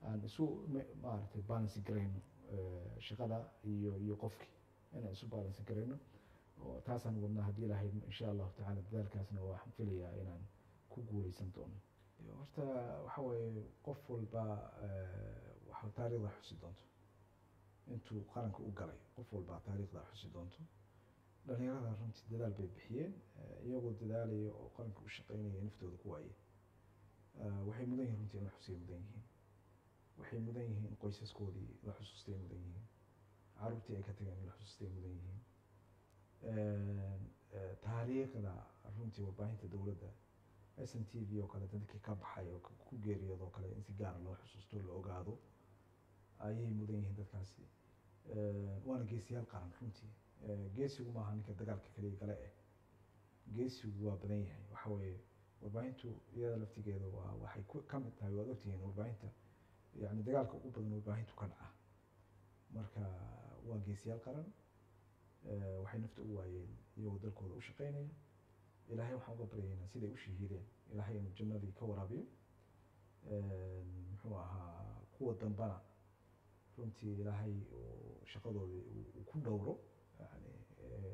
يعني سو ما أعرف بالانس كرينو الشقادة يقفك أنا سو بالانس كرينو وتحسن ومنها دي راح إن شاء الله تعالى ذلك أسنو واحد في ليه يعني كوجوري سنتون. وقتها وحوي قفل با وحو تاريخ حسيدونتو. أنتو قرنك أوجري قفل با تاريخ حسيدونتو. لأن هذا رمت الدلال بيبحيين يقول دلالي وقرنك وشقيني نفتو ذكوائي. وحي مدينه رمتي أنا حسين مدينه. وحي مدينه قيس سكودي لحسوستين مدينه. عربتي أكتمل لحسوستين مدينه. تاريخنا رمتي وباين الدولة ده. SMTV oo kale dadka ka baxay oo ku geeriyoodo kale in si gaar ah loo xusuusto loo ogaado ayay mudan yihiin dadkaasi waana geesiyaal qaran runtii geesigu maaha ninka dagaalka kaliya kale ah geesigu waa badan yahay waxa weeye warbaahintu iyada laftigeeda waa waxay ka mid tahay waad ogtihiin warbaahinta yacni dagaalka ugu badan warbaahintu ka dhaca marka waa geesiyaal qaran waxay nafta u waayeen iyagoo dalkooda u shaqaynaya إلهي وحقوق برينا سيدي وشهيرين إلهي الجنة كورابي محوها قوة دنبنا فهمتي إلهي وشقدوا وكل دوره يعني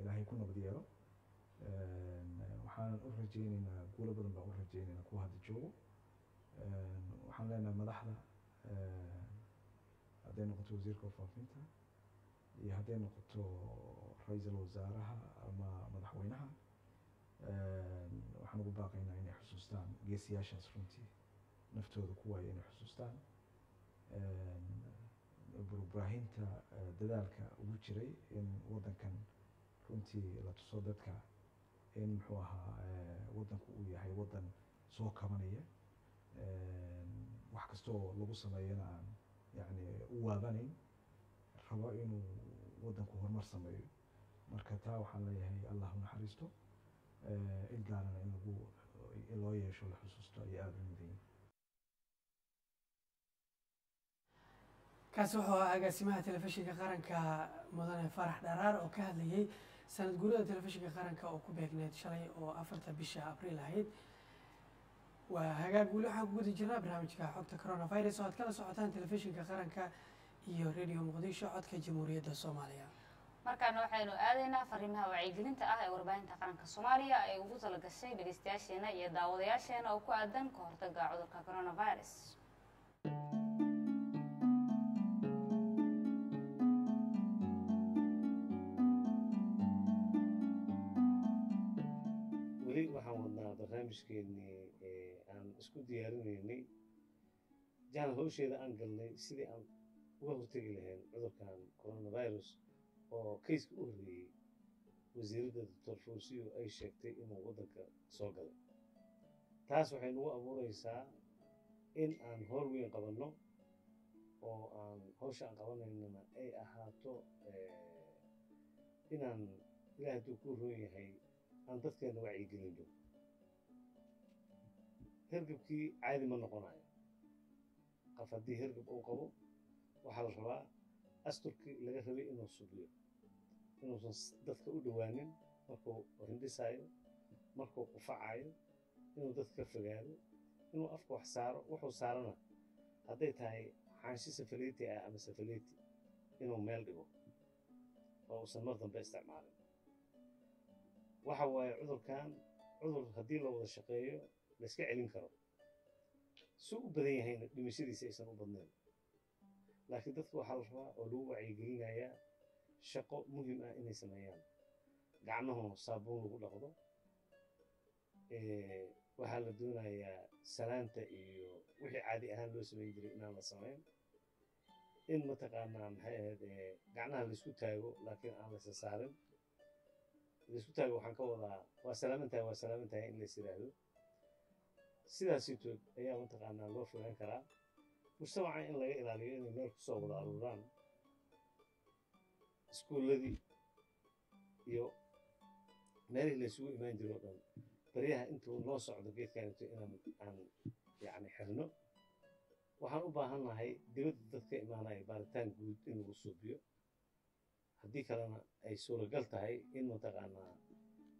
إلهي كنا بديره وحنا أورجينينا قولة بدنبا أورجينينا كوا هذا الجو وحنا لنا ملاحظة هذين نقطة وزير كوفا فينتا هذين نقطة رئيس الوزراء أما مدحوينها waxaan ugu baaqaynaa inay xusuustaan geesiyaashaas runtii naftooda ku waaya inay xusuustaan burburaahinta dadaalka ugu jiray in waddankan runtii la tuso dadka in muxuu ahaa waddanku uu yahay waddan soo kabanaya wax kastoo lagu sameeyana aan yacni u waabanayn rabo inuu waddanku horumar sameeyo marka taa waxaan leeyahay allahu naxariisto إلقانا إنه إلهي شو الحسوس تاعي آدم ذين. كسوحة أقسمها تلفشيك قرن كمدن فرح درار أو كهذه سنة جودة تلفشيك قرن كأوكوبيك نتشري أو أفرت بشة أبريل هيد. وهجا جولو حجود الجناب برنامج كحقت كورونا فيروس وأتكلم ساعتين تلفشيك قرن كيو راديو مقدس شعات كجمهورية الصومالية. markaan waxaanu aadaynaa fariimaha wacyigelinta ah ee warbaahinta qaranka Soomaaliya ay ugu tala gashay dhageystayaasheena iyo daawadayaasheena oo ku aadan ka hortagga cudurka coronavirus weli waxaan wadnaa barnaamijkeennii aan isku diyaarinaynay jaan howsheeda aan galnay sidii aan uga hortagi lahayn cudurkan coronavirus oo kiiska u horreeyay wasiirada Dr. Fawzi oo ay sheegtay inuu waddanka soo galay taas waxay nagu abuuraysaa in aan howl weyn qabanno oo aan hawsha qabanayna ay ahaato inaan ilaahay ku roon yahay aan dadkeena wacyigelinno hergabkii caadi ma noqonayo qof haddii hergab uu qabo waxaa la rabaa asturki laga rabay inuu suubiyo inuu dadka u dhawaanin markuu hindisaayo markuu qufacaayo inuu dadka fogaado inuu afku wax saaro wuxuu saarana haday tahay xaashi safaleeti ah ama safaleeti inuu meel dhigo oo uusan mar dambe isticmaalin waxa waaye cudurkan cudur haddii la wada shaqeeyo la iska celin karo suu u badan yahayna dhimashadiisa aysan u badnayn لكن دكتور حرفة ألو عيجين هي شقة مهمة إني سميان قعناهم صابون ولا غضب وحال الدنيا سلانة إيو وحي عادي أهل لوس ما يدري إن الله سمين إن متقانا هذا قعنا لسوتايو لكن على سسارم لسوتايو حنكوضع وسلامته وسلامته إن لسيره سيداسيتو أيام متقانا لوف وانكرا مستوعين إن لا إلى إن نرك صوب الأروران سكول الذي يو ماري لسوي ما يندرون بريها أنتوا ناس عدوية كانت إنهم يعني حرنو waxaan u baahanahay dibadda dadka imaanaya baaritaan guud in lagu suubiyo haddii kalena ay suuragal tahay in mataqaanaa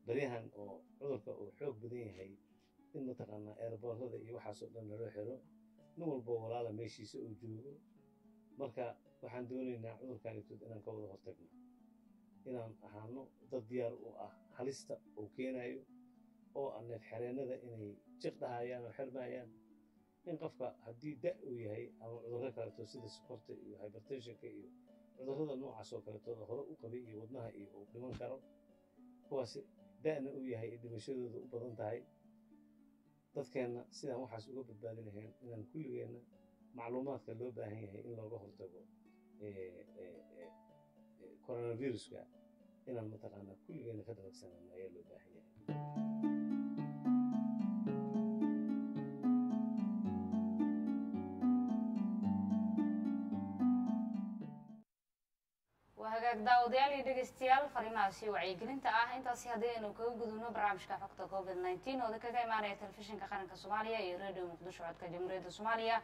bariyahan oo cudurka uu xoog badan yahay in mataqaanaa airportada iyo waxaas oo dhan loo xiro nin walba walaala meeshiisa uu joogo marka waxaan doonaynaa cudurkan inaan ka wada hortagno inaan ahaano dad diyaar u ah halista uu keenayo oo aan xireenada inay jiqdahayaan oo xirmayaan in qofka hadii da' uu yahay ama cudurro kale oo sida sukorta iyo hypertension ka iyo cudurrada noocaas oo kale oo hore u qabay iyo wadnaha iyo uu dhiman karo kuwaas da'na uu yahay dhimashadooda u badan tahay dadkeena sidaan waxaas uga badbaadin lahayn inaan kulligeena macluumaadka loo baahan yahay in looga hortago coronavirus-ka inaan mataqaana kulligeena ka dalagsanana ayaa loo baahan yahay. daawadayaal dhageystayaal fariimaha si wacyigelinta ah intaasi haddaynu kaga gudubno barnaamijka xogta COVID-19 oo kaga imaanaya telefishinka qaranka Soomaaliya iyo radio Muqdisho codka Jamhuuriyadda Soomaaliya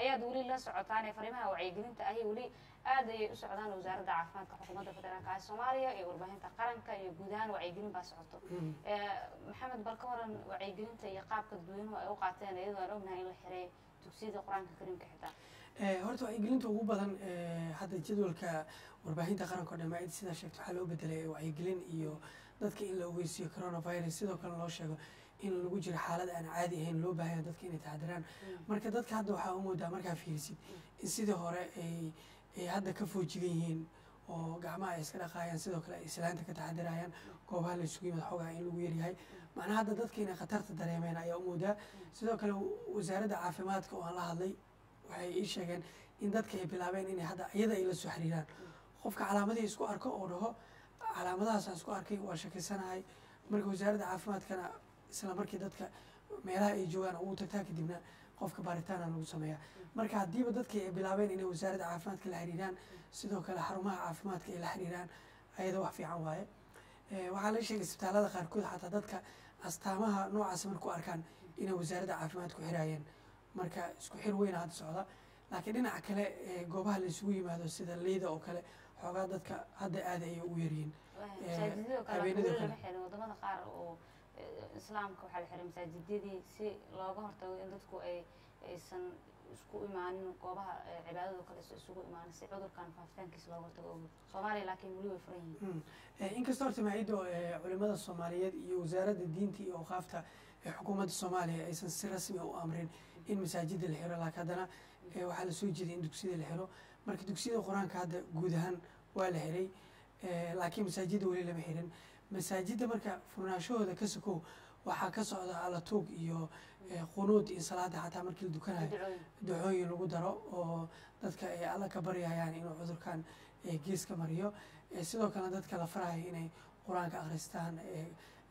ayaad weli la socotaan ee fariimaha wacyigelinta ah weli aad ay u socdaan wasaaradda caafimaadka xukuumadda federaalka ee Soomaaliya iyo warbaahinta qaranka iyo guud ahaan wacyigelin baa socoto Maxamed Barkawaran wacyigelinta iyo qaabka dadweynuhu ay u qaateen iyadoo ognahay in la xiray تفسير القرآن الكريم كحدا. هرتو عيقلين تو جوبا هذا الجدول ك وربعين تقرن كنا ما عيد سيدا شكل حلو بدله وعيقلين إيو ذاتك إن لو يصير كورونا فيروس سيدا كان الله شغل إن لو يجري حالة أنا عادي هين لو بهاي ذاتك إن تعذران مركز ذاتك هذا حامو دا مركز فيروسي سيدا هراء هذا كفو جيهين وجماعة إسكان خاين سيدا كلا إسلام تكتعذران كوبها للشقي متحوجة إن لو يريهاي معناها هذا ذاتك إن خطرت دريمان أيام وده سيدا كلا وزارة عافماتك والله هذي وحي إيش كان إن ذاتك يبلعبين إن هذا يدا إلى السحريان خوفك علامته يسكو أركو أوره علامته سانسكو أركي وشكل سنة هاي مركز وزارة عافماتك أنا سلام مركز ذاتك ميلها يجوان أو تكتاك ديمنا خوفك بارتانا نوصميها مركز عديب ذاتك يبلعبين إن وزارة عافماتك الحريان سيدا كلا حرمها عافماتك الحريان أيضا وحفي عواي وعلى إيش كسبتها هذا خاركود حتى ذاتك أستعمها نوع سمركو أركان إن وزارة عافماتك حريان marka isku xil weyn aad socda laakiin dhinaca kale goobaha la isugu yimaado sida leeyda oo kale xogaa dadka hadda aad ay u yeeriin habeenada kale wadamada qaar oo islaamka waxa la xiray masaajidadii si looga hortago in dadku ay aysan isku imaanin goobaha cibaadada kale isugu imaan si cudurkan faafitaankiisa looga hortago Soomaaliya laakiin wali way furan yihiin inkastoo timaado culimada Soomaaliyeed iyo wasaaradda diinta iyo qaafta حكومة الصومالية أيضاً سرسمي أو أمرين إن مساجد الحرة لكذا وحال سويجي إن دكسيد الحرة مركز دكسيد القرآن كذا جودهن والحري لكن مساجد ولا محرين مساجد مركز فرناشو ذا كسكو وحكسو على توق إيو قنوت إن صلاة حتى مركز دكانها دعوي القدرة ذاتك على كبريها يعني إنه عذر كان جيس كمريو سيدو كان ذاتك لفرع هنا القرآن كأغرستان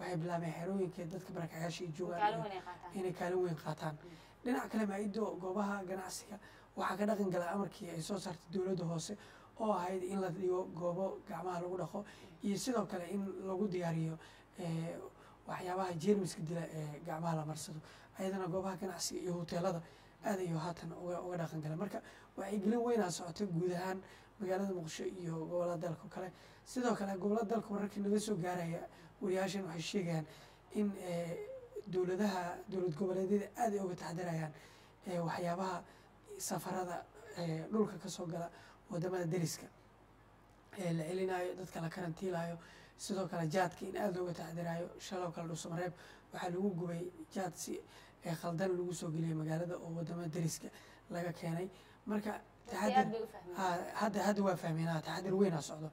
وحبلا محروين كده كبر كعيش يجوا هنا كانوا ينقطعن لنا كلام عيدوا جوابها جناسية وحكنا عن جل أمريكا إسرائيل تدولده هوسه أو هاي إن لا تيجوا جوابه جماعة لقوله خو يصير كلا إن لقو دياريه وحياة جير مسكدة جماعة لمرسده أيضا جوابها جناسية يهوتي لذا هذا يهاتن وغدا عن جل أمريكا وعيقلين وين أسعته جودهن مجالات مغشية ولا دلك وكله سيدا كله جولا دلك مركب نجسوا جارية ولياشين وحشيجان إن دولتها دولة جبلية أدي أو تحدريان وحيابها سفر هذا لولك كسوق لا ودم الدرسك la elinayo dadka la karantiilayo sidoo kale jaadka in aad looga taxadirayo shalow kala dhuso mareeb waxa lagu gubay jaad si khaldan lagu soo galiyay magaalada oo wadamada dariska laga keenay marka taxadir hada waa fahmeynaa taxadir weyn ah socdo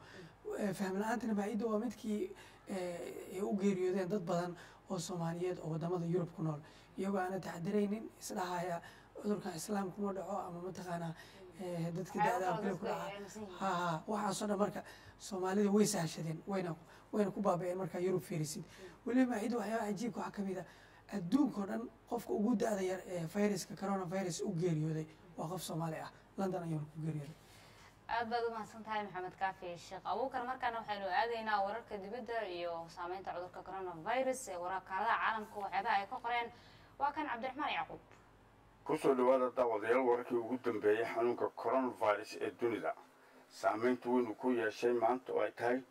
fahmanaantana baaydu waa midkii ay u geeriyoodeen dad badan oo Soomaaliyeed oo wadamada Yurub ku nool iyagoo aan taxadiraynin islaahaya cudurka islaamku ma dhaco ama ma taqaana dadka daadada kale ku dhaca waxa soo dhan marka Soomaalida way saashadeen wayna ku baabeen marka Yurub fiirisid waliba baaydu waxa ajiib ku xakamida adduunka dhan qofka ugu daada yar fayraska coronavirus u geeriyooday waa qof Soomaali ah London ayuu ku geeriyooday aad baad u mahadsantahay Maxamed Kaafi Sheekh Abuukar markaan waxaanu aadaynaa wararka dibadda iyo saameynta cudurka coronavirus ee wararka caalamka waxba ay ka qoreen waa kan Cabdiraxmaan Yacquub ku soo dhawaada dawadayaal wararkii ugu dambeeyay xanuunka coronavirus ee dunida saameynta weyn uu ku yeeshay maanta oo ay tahay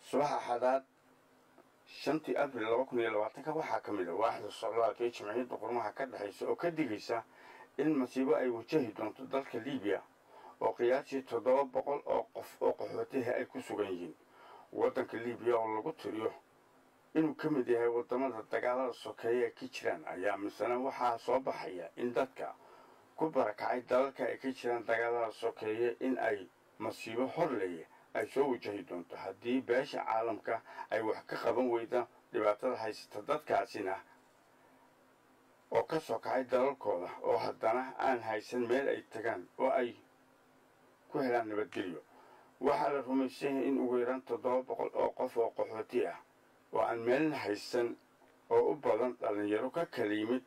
subaxa xadaad 5 Abriil 2020 waxaa ka mid ah waaxda socdaalka ee jimciyadda qurmaha ka dhaxaysa oo ka digaysa in masiibo ay wajahi doonto dalka Liibiya oo qiyaasii 700 oo qof oo qaxootiga ay ku sugan yihiin wadanka Liibiya oo lagu tiriyo inuu ka mid yahay wadamada dagaalada sokeeye ka jiraan ayaa misana waxa soo baxaya in dadka ku barakacay dalka ay ka jiraan dagaalada sokeeye in ay masiibo horleeye ay soo wajahi doonto haddii beesha caalamka ay wax ka qaban weyda dhibaatada haysta dadkaasina oo ka soo kacay dalalkooda oo haddana aan haysan meel ay tagaan oo ay كهلا نبدليو وحال رمسيه إن ويران تضاب قف وقحوتيه وعن مال حسن أو أبدا أن يروك كلمة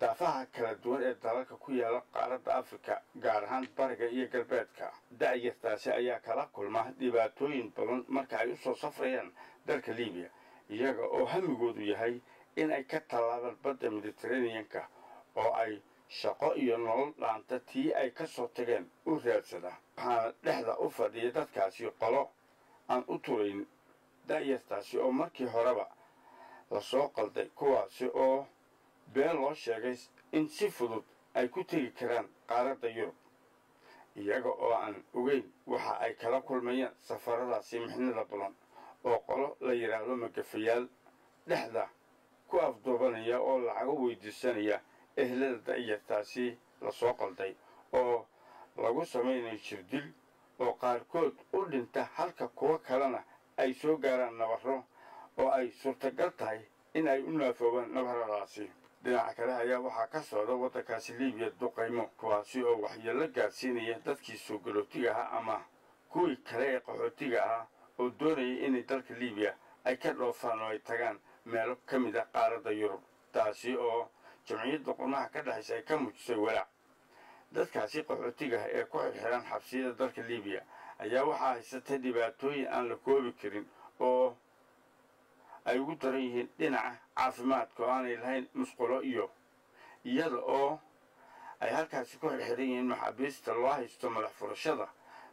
دفع كالدول الدرك كويلا قارة أفريقيا جارهان برجع يقربتك داعي تاسع يا كلا كل ما دبتوين بدن مركع يوصل صفريان درك ليبيا يجا أهم جودي هاي إن أي كتلاب البرد المديترينيان كا أو أي شقاء ينال لانتي أي كسرتين أرسلها عن لحظة أفضل كاسي قلا عن أطرين دايستاسي أو مركي هربا لساق الدكواسي أو بلا شجس إن سفلت أي كتير كران قارة يوروب يجا عن وين وح أي كلا كل مية سفرة سمحنا لبلان أو قلا ليرالو مكفيال لحظة كوف دوبانية أو العقوبة السنية أهل داعية تاسي لسوق الداي أو لغوص مين الشرديل أو قاركود أولين تحرك كوا كلنا أي سوقران نبحره أو أي سرتقلتاي إن أي أنفوان نبحر راسي دينا كلها يا وحكسر دو تكاسلي بيدو قيمة كواسي أو وحي لقاسيني يدكي سوقلتيها أما كوي كلي قحوتيها أو دوري إن ترك ليبيا أي كلو فانوي تجان ملك كمدة قارة يوروب تاسي أو جمعية قرنها كده هيساي كم تسوي داد كاسي قحوتيجا إيه كوع حيران حبسية درك ليبيا أيا وحا هيستهدي باتوي أن لكوب كريم أو أيو تريه دينع عافمات كوان الهين مسقولو إيو يلا أو أي هالكاسي كوع حيرين محابيس تالله يستمر فرشدة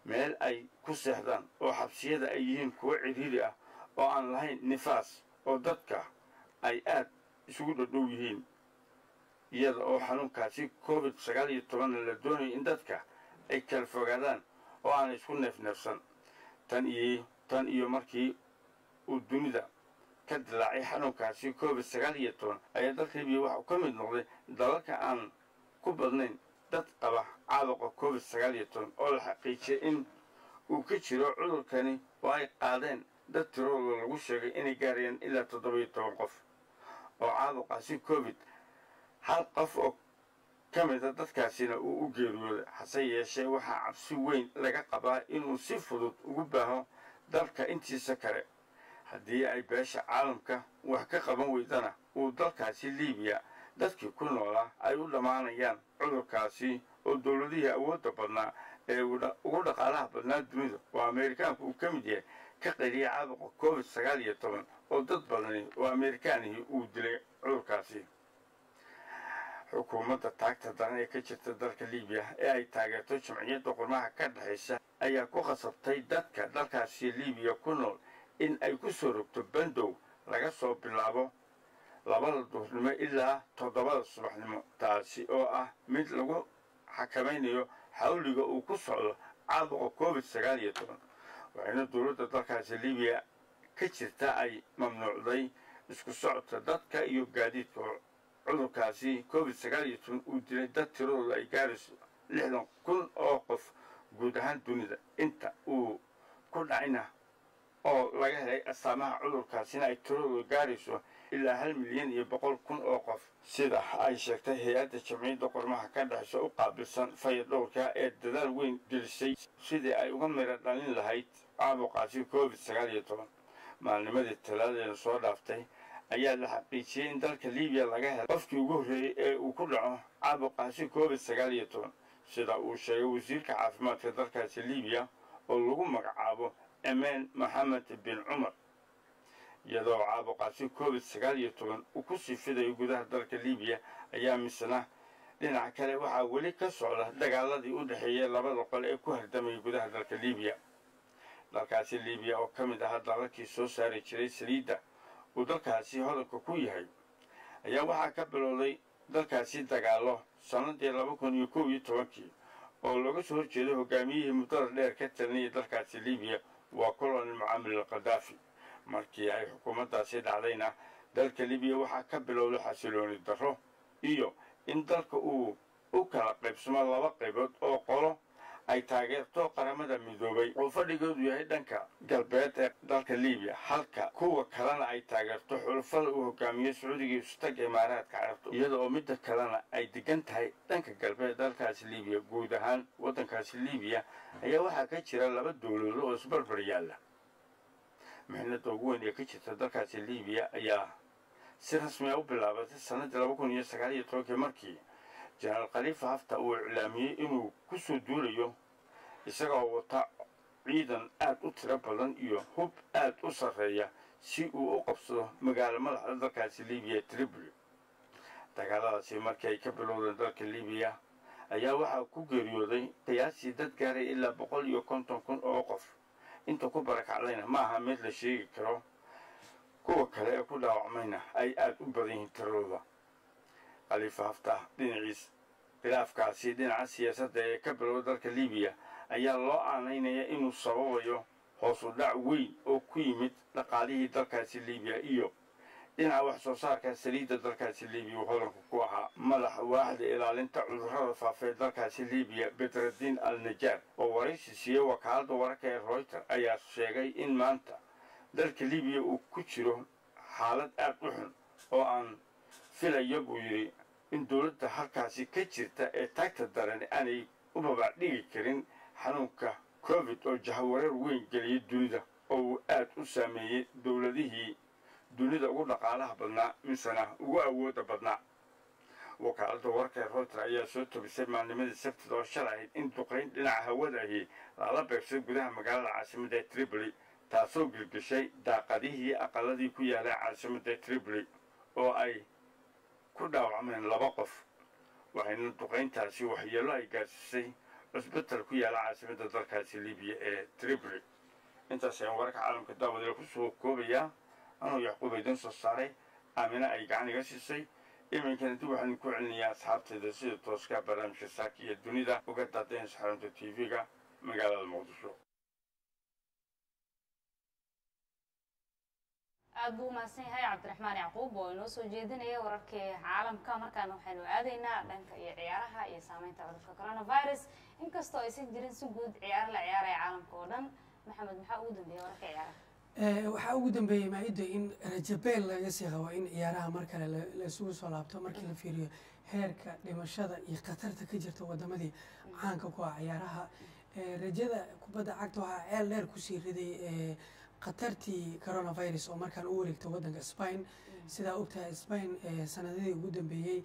ميل أي كسهدان أو حبسية أيهن كوع عديدة أو عن الهين نفاس أو دادكا أي آد يسودو دويهين iyada oo xanuunkaasi COVID-19 la doonay in dadka ay kala fogaadaan oo aan isku neefsan tan iyo markii uu dunida ka dilaacay xanuunkaasi COVID-19 ayaa dadka Liibiya wax ka mid noqday dalalka aan ku badnayn dad qaba caabuqa COVID-19 oo la xaqiijiyay in uu ka jiro cudurkani oo ay qaadeen dad tirooda lagu sheegay inay gaarayaan ilaa 17 qof oo caabuqaasi COVID hal qof oo kamida dadkaasina uu u geeriyooday xase yeeshay waxa cabsi weyn laga qabaa inuu si fudud ugu baaho dalka intiisa kale haddii ay beesha caalamka wax ka qaban weydana uu dalkaasi Liibiya dadkii ku noolaa ay u dhamaanayaan cudurkaasi oo dawladihii awoodda badnaa ee ugu dhaqaalaha badnaa dunida waa Ameerikaanku uu ka mid yahay ka qariya caabuqa COVID-19 oo dad badani waa Ameerikaanihii uu dilay cudurkaasi xukuumadda taagta daran ee ka jirta dalka Liibiya ee ay taageerto jimciyadda qurmaha ka dhaxaysa ayaa ku qasabtay dadka dalkaasi Liibiya ku nool in ay ku soo rogto bandow laga soo bilaabo 2 duhurnimo ilaa 7 subaxnimo taasi oo ah mid lagu xakameynayo xawliga uu ku socdo عضو كوفيد 19 وعندنا دولة دلكاس ليبيا كجرتا أي ممنوعدي إسكو سعودة دادكا إيو قاديدكو عضوكاسي كوفيد 19 وديلي داد تيرو أي قاريس 6,000 أو قف guud ahaan dunida inta uu ku dhacayna oo laga helay astaamaha cudurkaasina ay tiro gaarayso ilaa 1,200,000 oo qof sida ay sheegtay hay'adda jamciyadda qormaha ka dhashay oo qaabilsan fayadhowrka ee dadaal weyn gelisay sidii ay uga mira dhalin lahayd caabuqaasi COVID-19 maalnimadii talaadada soo dhaaftay ayaa la xaqiijiyay in dalka Liibiya laga helay qofkii ugu horreeyay ee uu ku dhaco caabuqaasi COVID-19 sida uu sheegay wasiirka caafimaadka dalkaasi Liibiya oo lagu magacaabo Aman Maxamed bin Umar iyadoo caabuqaasi COVID-19 uu ku sii fiday gudaha dalka Liibiya ayaa misna dhinaca kale waxaa weli ka socda dagaaladii u dhaxeeyay labada qol ee ku hordamay gudaha dalka Liibiya dalkaasi Liibiya oo kamid ah dalkii soo saari jiray saliidda uu dalkaasi hodanka ku yahay ayaa waxaa ka bilowday dalkaasi dagaalo sanadii 2011 oo laga soo horjeeday hogaamiyihii muddo dheer ka talinayay dalkaasi Liibiya waa kolonel Muammar al-Qaddafi markii ay xukuumaddaasi dhacdayna dalka Liibiya waxaa ka bilowday xasilooni darro iyo in dalka uu u kala qaybsamo laba qaybood oo qolo ay taageerto qaramada midoobay oo fadhigoodu yahay dhanka galbeed ee dalka Liibiya halka kuwa kalena ay taageerto xulfada uu hogaamiyo Sacuudiga Istaag Imaaraadka Carabta iyadoo mid kalena ay degan tahay dhanka galbeed dalkaasi Liibiya guud ahaan wadankaasi Liibiya ayaa waxa ka jira laba dawladood oo isbarbar yaalla micnada ugu weyn ee ka jirta dalkaasi Liibiya ayaa si rasmi ah u bilaabatay sanadii 2019 markii جنرال خليفة هفتة وإعلامي إنه كسو دوليو إساقه وطاع عيدا آد أترابلان إيو هوب آد أسرية سي أو أقبصه مقال ملح دلكاسي ليبيا تريبلي دقالا سي مركي كبلو دلك ليبيا أيا وحا كوغيريو دي قياسي دادقاري إلا بقول إيو كنتون كن أوقف إنتو كبرك علينا ماها مثل شيء كرو كوكالا يكو داو عمينا أي آد أبضيهن ترلوبا خليفة هفتة دينعيس خلافكاسي دينع السياسات ee ka bilowday dalka Liibiya ayaa loo aanaynayaa inuu sababayo hoos u dhac weyn oo ku yimid dhaqaalihii dalkaasi Liibiya iyo dhinaca wax soo saarka saliidda dalkaasi Liibiya hodan ku ahaa madax waaxda ilaalinta cudurrada faafa dalkaasi Liibiya Bedreddin Al-Najjar oo waraysi siiyay wakaaladda wararka ee Reuters ayaa sheegay in maanta dalka Liibiya uu ku jiro xaalad aad u xun oo aan filayo buu yiri in dawladda halkaasi ka jirta ee taagta daran aanay u babadhigi karin xanuunka COVID oo jahwareer weyn galiyay dunida oo aad u saameeyay dawladihii dunida ugu dhaqaalaha badnaa misana ugu awoodda badnaa wakaaladda wararka ee Reuters ayaa soo toosay maalnimadii Sabtida oo shalay in duqeyn dhinaca hawada ahi lala beegsay gudaha magaalada caasimadda Tripoli taasoo gilgishay daaqadihii aqaladii ku yaala caasimadda Tripoli oo ay كلها عملنا لبقف وحين نتوقعين تاسي وحيلا يجسسي أثبتر كوي على عاصمة دركاسي ليبيا تريبلي أنت سينورك عالم كده بدل خصوص كوبيا أنا يعقوب يدين صصاري أمينا أيجعني جسسي يمكن أن تروح نكون عندي أصحاب تدرسي توسكا برامج ساكية الدنيا وقد تعطيني سحرة التلفزيون مجال الموضوع أبو ماسين هاي عبد الرحمن يعقوب ونوسو جيدين ايه وراركي عالم كامركان وحينو آدينا لانك ايه عيارها ايه سامين تعودفة كورونا فيروس انكستو ايسين جيرين سجود عيار لعيار ايه عالم كودان محمد محا اودن بيه وراركي عيارها وحا اودن بيه ما ايدو ان رجبال لانسيغا وان عيارها مركا لسوس والابتا مركا لفيريو هيركا لمشادا ايه قطرتا كجرتا ودامدي عانكا كوا عيارها رجدا كوبادا عاكتوها عيال لير كسير ردي qatartii corona virus oo markaan u wareegtay wadanka Spain sida uu tahay Spain sanadii ugu dambeeyay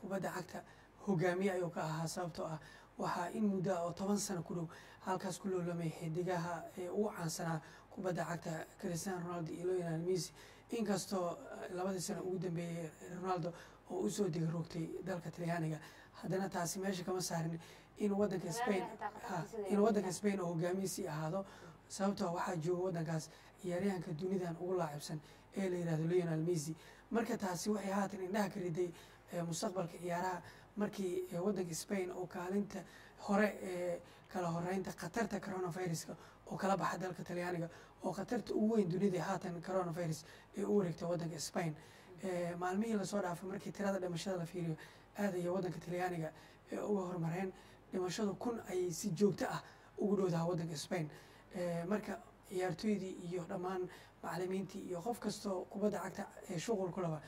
kubadda cagta hogaamiye ayuu ka ahaa sababtoo ah waxa in muddo oo 10 sano ku dhow halkaas ku loolamay xidigaha uu caansanaa kubadda cagta Cristiano Ronaldo iyo Lionel Messi inkastoo labadii sano ugu dambeeyay Ronaldo oo uu soo dig rogtay dalka Talyaaniga haddana taasi meesha kama saarin in wadanka Spain oo hogaamiyay ahaado sababta waxa jooga wadankaas ciyaaryahanka dunidan ugu laacibsan ee la yiraahdo Lionel Messi marka taasi waxay haatan indhaha ka riday mustaqbalka ciyaaraha markii wadanka Spain oo kaalinta hore kala horeynta khatarta coronavirus-ka oo kala baxay dalka Talyaaniga oo khatarta ugu weyn dunida haatan coronavirus ee u wareegtay wadanka Spain maalmihii la soo dhaafay markii tirada dhimashada la fiiriyo aad iyo wadanka Talyaaniga ee ugu hormareen dhimashada kun ay si joogto ah ugu dhowdahay wadanka Spain marka ciyaartoydii iyo dhamaan macallimiintii iyo qof kasta kubada cagta ee shaqo ku laba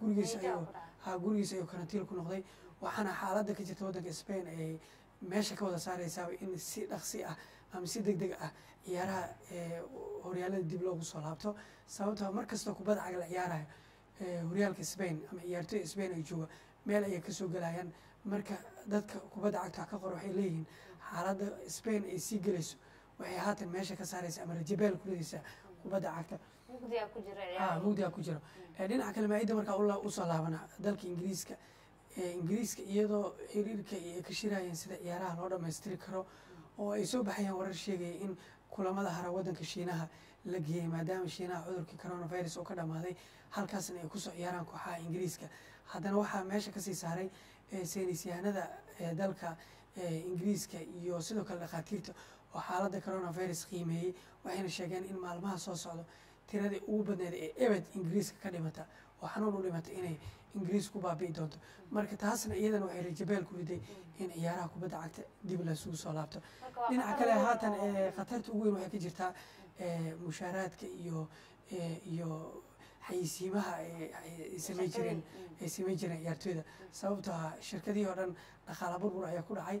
gurigiisa ayuu karantiil ku noqday waxana xaaladda ka jirta wadanka Spain ay meesha ka wada saaraysaa in si dhaqsi ah ama si degdeg ah ciyaaraha horyaalada dib loogu soo laabto sababtoo markasta kubada cagta la ciyaarayo horyaalka Spain ama ciyaartoyda Spain ay jooga meel ay ka soo galayaan marka dadka kubada cagta ka qor waxay leeyihiin xaaladda Spain ay si galayso waxay haatan meesha ka saaraysaa ama jabeel kuladiisa kubada cagta mugdiga ku jira ciyaaraha mugdiga ku jira dhinaca kale maayda marka u soo laabana dalka Ingiriiska Ingiriiska iyadoo xiriirka ay ka shirayeen sida ciyaaraha loo dhameystiri karo oo ay soo baxayeen warar sheegay in kulamada hara wadanka Shiinaha la geeyay maadaama Shiinaha cudurka coronavirus uu ka dhamaaday halkaasna ay ku soo ciyaaraan kooxaha Ingiriiska haddana waxa meesha ka sii saaray saynisyahanada dalka Ingiriiska iyo sidoo kale dhaqaatiirta oo xaaladda coronavirus qiimeeyay waxayna sheegeen in maalmaha soo socda tirada ugu badneed ee abad Ingiriiska ka dhimata waxaanu u dhimatay inay Ingiriisku baabi'i doonto marka taasna iyadana waxay rajabeel ku riday in ciyaaraha kubadda cagta dib la isugu soo laabto dhinaca kale haatan khatarta ugu weyn waxay ka jirtaa mushaaraadka iyo xayisiimaha ay sameeyeen ciyaartoyda sababtoo ah shirkadii oo dhan dhaqaale burbur ayaa ku dhacay